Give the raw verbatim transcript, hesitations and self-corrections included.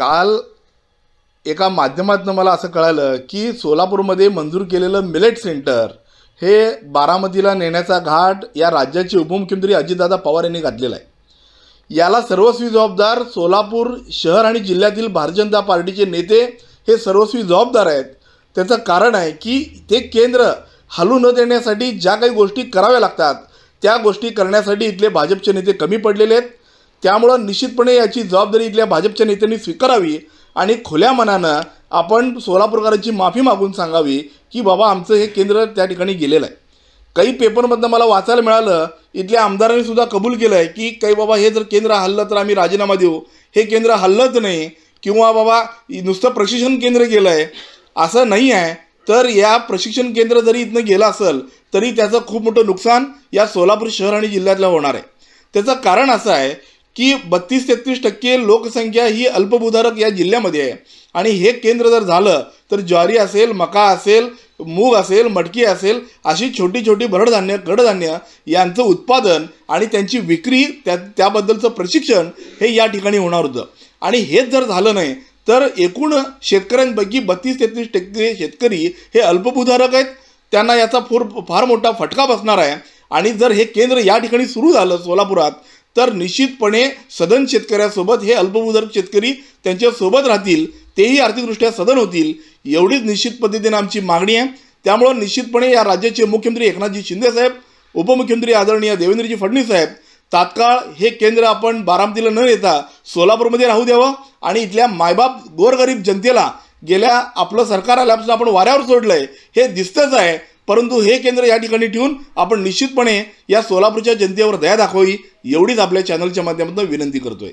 काल एका माध्यमातून मला असं कळालं की सोलापूरमध्ये मंजूर केलेलं मिलेट सेंटर हे बारामतीला नेण्याचा घाट या राज्याचे उपमुख्यमंत्री अजित दादा पवार यांनी घातलेला आहे। याला सर्वस्वी जबाबदार सोलापूर शहर आणि जिल्ह्यातील भारतीय जनता पार्टीचे नेते हे सर्वस्वी जबाबदार आहेत। त्याचं कारण आहे की ते केंद्र हलू न देण्यासाठी ज्या काही गोष्टी कराव्या लागतात त्या गोष्टी करण्यासाठी इथले भाजपचे नेते कमी पडलेले आहेत। त्यामुळे निश्चितपणे याची जबाबदारी इथल्या भाजपच्या नेत्यांनी स्वीकारावी आणि खुल्या मनानं आपण सोलापूरकरांची माफी मागून सांगावी की बाबा आमचं हे केंद्र त्या ठिकाणी गेलेलं आहे। काही पेपरमधनं मला वाचायला मिळालं इथल्या आमदारांनी सुद्धा कबूल केलं आहे की काही बाबा हे जर केंद्र हललं तर आम्ही राजीनामा देऊ, हे केंद्र हललंच नाही किंवा बाबा नुसतं प्रशिक्षण केंद्र गेलं आहे असं नाही आहे। तर या प्रशिक्षण केंद्र जरी इथनं गेलं असेल तरी त्याचं खूप मोठं नुकसान या सोलापूर शहर आणि जिल्ह्यातलं होणार आहे। त्याचं कारण असं आहे की बत्तीस तेहत्तीस टक्के लोकसंख्या ही अल्पभूधारक या जिल्ह्यामध्ये आहे आणि हे केंद्र जर झालं तर ज्वारी असेल, मका असेल, मूग असेल, मटकी असेल अशी छोटी छोटी भरडधान्य कडधान्य यांचं उत्पादन आणि त्यांची विक्री त्या त्याबद्दलचं प्रशिक्षण हे या ठिकाणी होणार होतं। आणि हेच जर झालं नाही तर एकूण शेतकऱ्यांपैकी बत्तीस तेहतीस टक्के शेतकरी हे अल्पभूधारक आहेत, त्यांना याचा फार फार मोठा फटका बसणार आहे। आणि जर हे केंद्र या ठिकाणी सुरू झालं सोलापुरात तर निश्चितपणे सदन शेतकऱ्यासोबत हे अल्पभूधारक शेतकरी त्यांच्यासोबत राहतील, तेही आर्थिकदृष्ट्या सदन होतील, एवढीच निश्चित पद्धतीने आमची मागणी आहे। त्यामुळे निश्चितपणे या राज्याचे मुख्यमंत्री एकनाथजी शिंदे साहेब, उपमुख्यमंत्री आदरणीय देवेंद्रजी फडणवीस साहेब, तात्काळ हे केंद्र आपण बारामतीला न नेता सोलापूरमध्ये राहू द्यावं आणि इथल्या मायबाप गोरगरीब जनतेला गेल्या आपलं सरकार आल्यापासून आपण वाऱ्यावर सोडलं आहे हे दिसतंच आहे, परंतु हे केंद्र या ठिकाणी ठेवून आपण निश्चितपणे या सोलापूरच्या जनतेवर दया दाखवावी एवढीच आपल्या चॅनलच्या माध्यमातून विनंती करतोय।